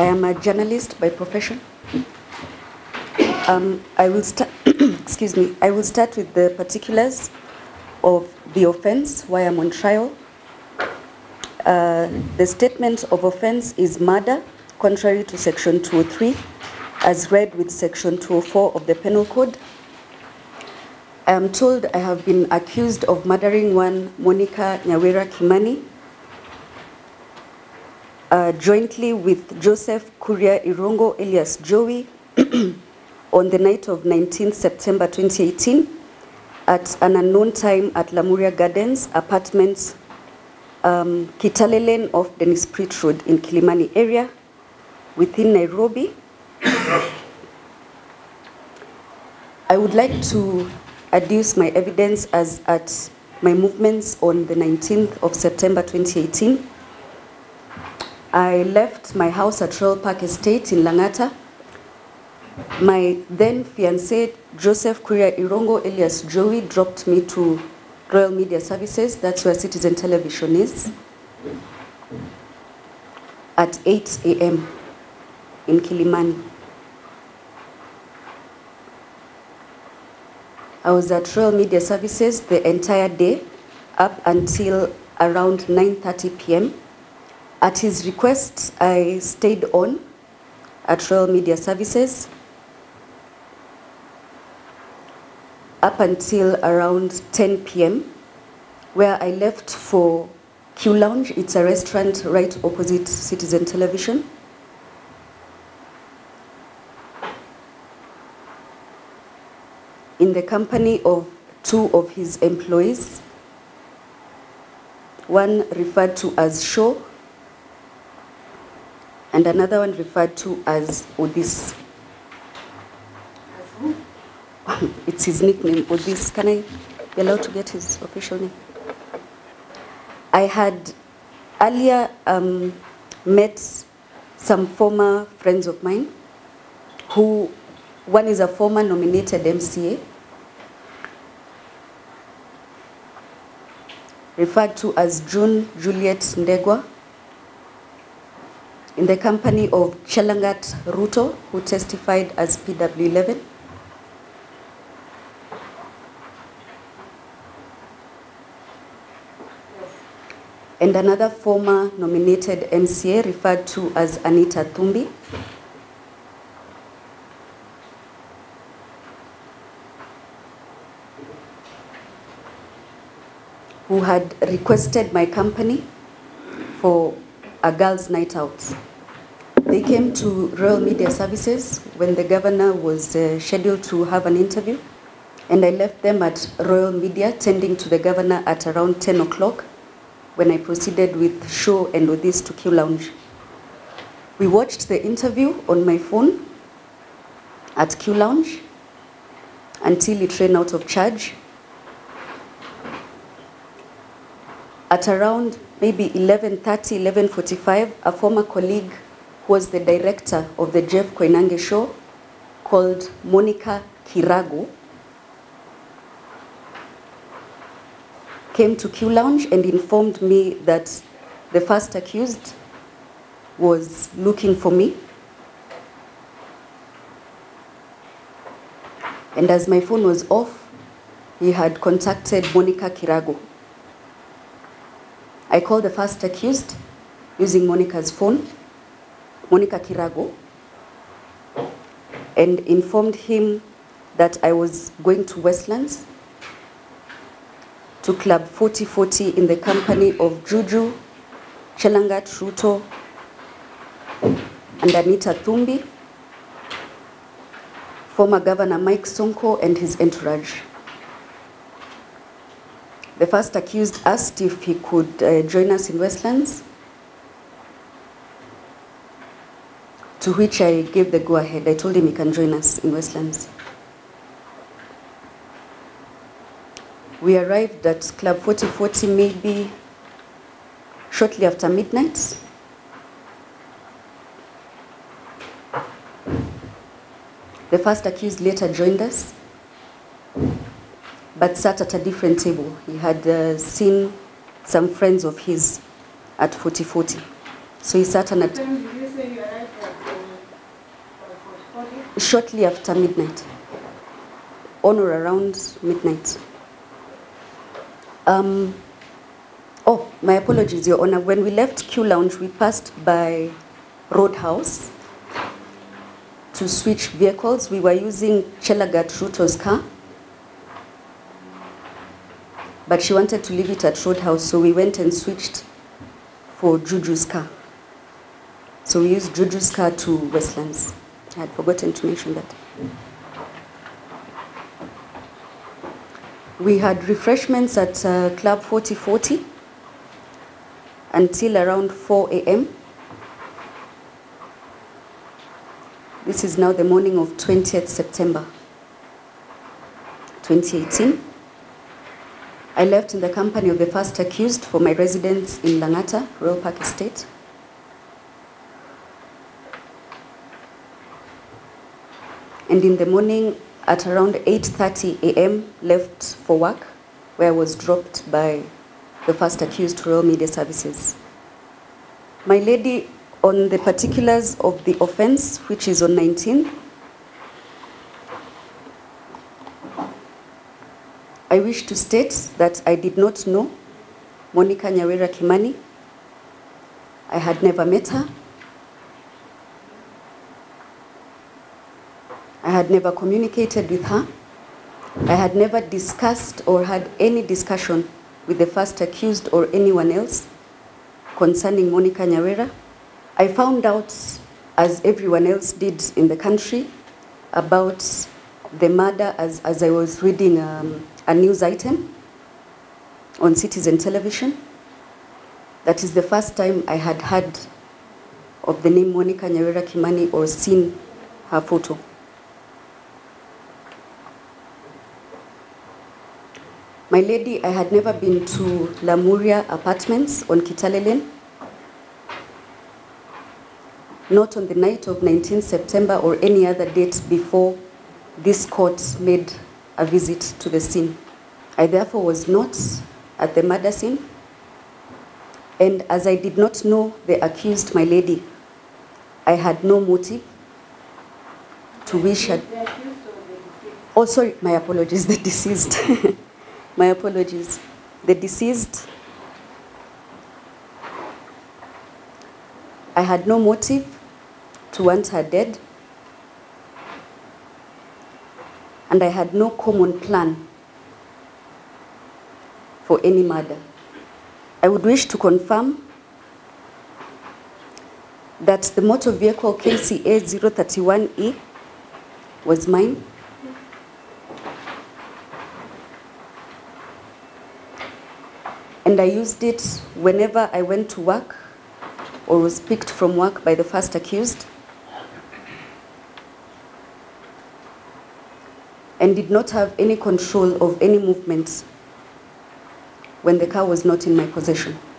I am a journalist by profession. I will start. Excuse me. I will start with the particulars of the offence, why I'm on trial. The statement of offence is murder, contrary to Section 203, as read with Section 204 of the Penal Code. I am told I have been accused of murdering one Monica Nyawira Kimani, jointly with Joseph Kuria Irongo, alias Joey, on the night of 19th September 2018 at an unknown time at Lamuria Gardens, apartments, Kitale Lane off Dennis Pritchard Road in Kilimani area within Nairobi. I would like to adduce my evidence as at my movements on the 19th of September 2018. I left my house at Royal Park Estate in Langata. My then fiancé, Joseph Kuria Irongo, alias Joey, dropped me to Royal Media Services, that's where Citizen Television is, at 8 a.m. in Kilimani. I was at Royal Media Services the entire day up until around 9:30 p.m. At his request, I stayed on at Royal Media Services up until around 10 p.m., where I left for Q Lounge. It's a restaurant right opposite Citizen Television. In the company of two of his employees, one referred to as Shaw, and another one referred to as Odis. It's his nickname, Odis. Can I be allowed to get his official name? I had earlier met some former friends of mine, who one is a former nominated MCA, referred to as June Juliet Ndegwa, in the company of Chelangat Ruto, who testified as PW11. And another former nominated MCA referred to as Anita Thumbi. Who had requested my company for a girls' night out. They came to Royal Media Services when the governor was scheduled to have an interview, and I left them at Royal Media, tending to the governor at around 10 o'clock. When I proceeded with Shaw and Odis to Q Lounge. We watched the interview on my phone at Q Lounge until it ran out of charge. At around maybe 11:30, 11:45, a former colleague who was the director of the Jeff Koinange show, called Monica Kirago, came to Q Lounge and informed me that the first accused was looking for me. And as my phone was off, he had contacted Monica Kirago. I called the first accused using Monica's phone, Monica Kirago, and informed him that I was going to Westlands, to Club 4040 in the company of Juju, Chelangat Ruto, and Anita Thumbi, former Governor Mike Sonko and his entourage. The first accused asked if he could join us in Westlands, to which I gave the go-ahead. I told him he can join us in Westlands. We arrived at Club 4040 maybe shortly after midnight. The first accused later joined us, but sat at a different table. He had seen some friends of his at 4040. So he sat on a... Did you say you arrived at the shortly after midnight, on or around midnight. Oh, my apologies, Your Honor. When we left Q Lounge, we passed by Roadhouse to switch vehicles. We were using Chelangat Ruto's car, but she wanted to leave it at Roadhouse, so we went and switched for Juju's car. So we used Juju's car to Westlands. I had forgotten to mention that. We had refreshments at Club 4040 until around 4 a.m. This is now the morning of 20th September 2018. I left in the company of the first accused for my residence in Langata, Royal Park Estate. And in the morning, at around 8:30 a.m., left for work, where I was dropped by the first accused, Royal Media Services. My lady, on the particulars of the offense, which is on 19, I wish to state that I did not know Monica Nyawira Kimani. I had never met her. I had never communicated with her. I had never discussed or had any discussion with the first accused or anyone else concerning Monica Nyawira. I found out, as everyone else did in the country, about the murder as I was reading a news item on Citizen Television. That is the first time I had heard of the name Monica Nyawira Kimani or seen her photo. My lady, I had never been to Lamuria Apartments on Kitale Lane, not on the night of 19 September or any other date before this court made a visit to the scene. I therefore was not at the murder scene, and as I did not know the accused, my lady, I had no motive to wish her... Oh, sorry, my apologies, the deceased. My apologies. The deceased, I had no motive to want her dead, and I had no common plan for any murder. I would wish to confirm that the motor vehicle KCA031E was mine. And I used it whenever I went to work or was picked from work by the first accused, and did not have any control of any movements when the car was not in my possession.